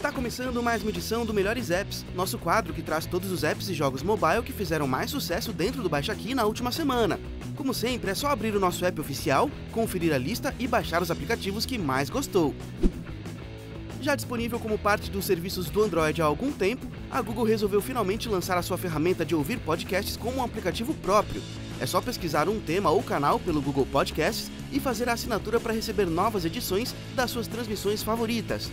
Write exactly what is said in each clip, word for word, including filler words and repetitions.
Tá começando mais uma edição do Melhores Apps, nosso quadro que traz todos os apps e jogos mobile que fizeram mais sucesso dentro do Baixaki na última semana. Como sempre, é só abrir o nosso app oficial, conferir a lista e baixar os aplicativos que mais gostou. Já disponível como parte dos serviços do Android há algum tempo, a Google resolveu finalmente lançar a sua ferramenta de ouvir podcasts como um aplicativo próprio. É só pesquisar um tema ou canal pelo Google Podcasts e fazer a assinatura para receber novas edições das suas transmissões favoritas.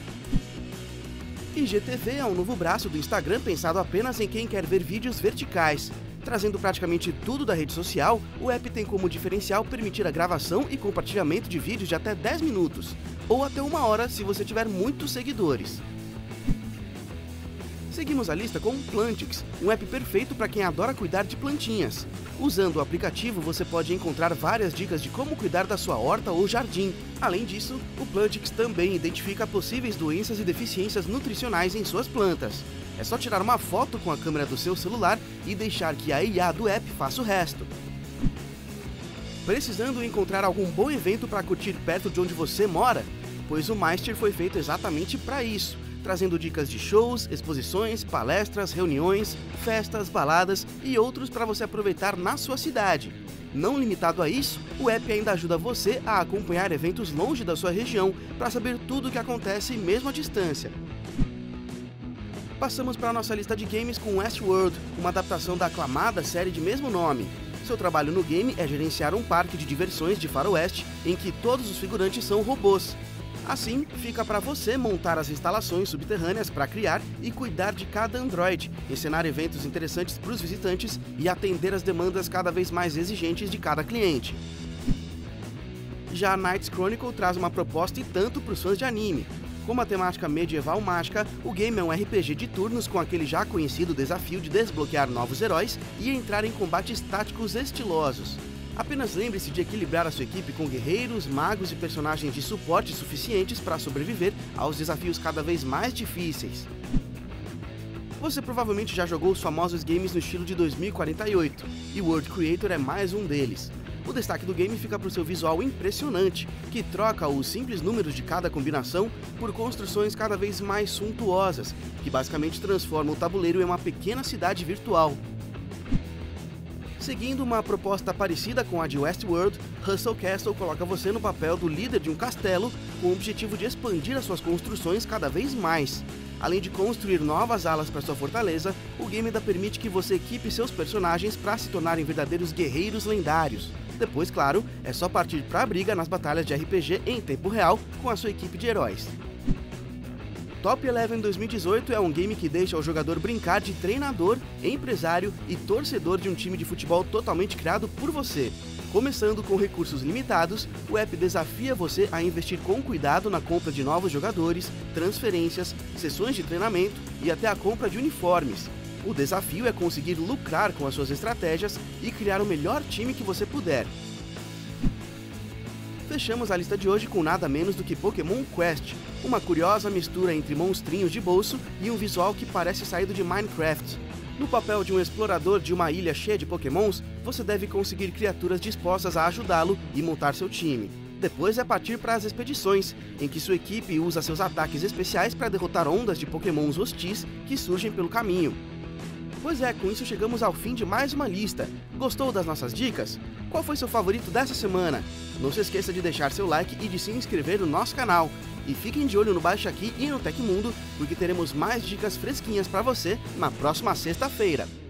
I G T V é um novo braço do Instagram pensado apenas em quem quer ver vídeos verticais. Trazendo praticamente tudo da rede social, o app tem como diferencial permitir a gravação e compartilhamento de vídeos de até dez minutos, ou até uma hora se você tiver muitos seguidores. Seguimos a lista com o Plantix, um app perfeito para quem adora cuidar de plantinhas. Usando o aplicativo, você pode encontrar várias dicas de como cuidar da sua horta ou jardim. Além disso, o Plantix também identifica possíveis doenças e deficiências nutricionais em suas plantas. É só tirar uma foto com a câmera do seu celular e deixar que a I A do app faça o resto. Precisando encontrar algum bom evento para curtir perto de onde você mora? Pois o Meister foi feito exatamente para isso, trazendo dicas de shows, exposições, palestras, reuniões, festas, baladas e outros para você aproveitar na sua cidade. Não limitado a isso, o app ainda ajuda você a acompanhar eventos longe da sua região para saber tudo o que acontece mesmo à distância. Passamos para a nossa lista de games com Westworld, uma adaptação da aclamada série de mesmo nome. Seu trabalho no game é gerenciar um parque de diversões de faroeste em que todos os figurantes são robôs. Assim, fica para você montar as instalações subterrâneas para criar e cuidar de cada androide, encenar eventos interessantes para os visitantes e atender as demandas cada vez mais exigentes de cada cliente. Já a Knights Chronicle traz uma proposta e tanto para os fãs de anime. Com uma temática medieval mágica, o game é um R P G de turnos com aquele já conhecido desafio de desbloquear novos heróis e entrar em combates táticos estilosos. Apenas lembre-se de equilibrar a sua equipe com guerreiros, magos e personagens de suporte suficientes para sobreviver aos desafios cada vez mais difíceis. Você provavelmente já jogou os famosos games no estilo de dois mil e quarenta e oito, e World Creator é mais um deles. O destaque do game fica para o seu visual impressionante, que troca os simples números de cada combinação por construções cada vez mais suntuosas, que basicamente transforma o tabuleiro em uma pequena cidade virtual. Seguindo uma proposta parecida com a de Westworld, Hustle Castle coloca você no papel do líder de um castelo com o objetivo de expandir as suas construções cada vez mais. Além de construir novas alas para sua fortaleza, o game ainda permite que você equipe seus personagens para se tornarem verdadeiros guerreiros lendários. Depois, claro, é só partir para a briga nas batalhas de R P G em tempo real com a sua equipe de heróis. Top Eleven dois mil e dezoito é um game que deixa o jogador brincar de treinador, empresário e torcedor de um time de futebol totalmente criado por você. Começando com recursos limitados, o app desafia você a investir com cuidado na compra de novos jogadores, transferências, sessões de treinamento e até a compra de uniformes. O desafio é conseguir lucrar com as suas estratégias e criar o melhor time que você puder. Fechamos a lista de hoje com nada menos do que Pokémon Quest, uma curiosa mistura entre monstrinhos de bolso e um visual que parece saído de Minecraft. No papel de um explorador de uma ilha cheia de pokémons, você deve conseguir criaturas dispostas a ajudá-lo e montar seu time. Depois é partir para as expedições, em que sua equipe usa seus ataques especiais para derrotar ondas de pokémons hostis que surgem pelo caminho. Pois é, com isso chegamos ao fim de mais uma lista. Gostou das nossas dicas? Qual foi seu favorito dessa semana? Não se esqueça de deixar seu like e de se inscrever no nosso canal. E fiquem de olho no Baixaki e no Tecmundo, porque teremos mais dicas fresquinhas para você na próxima sexta-feira.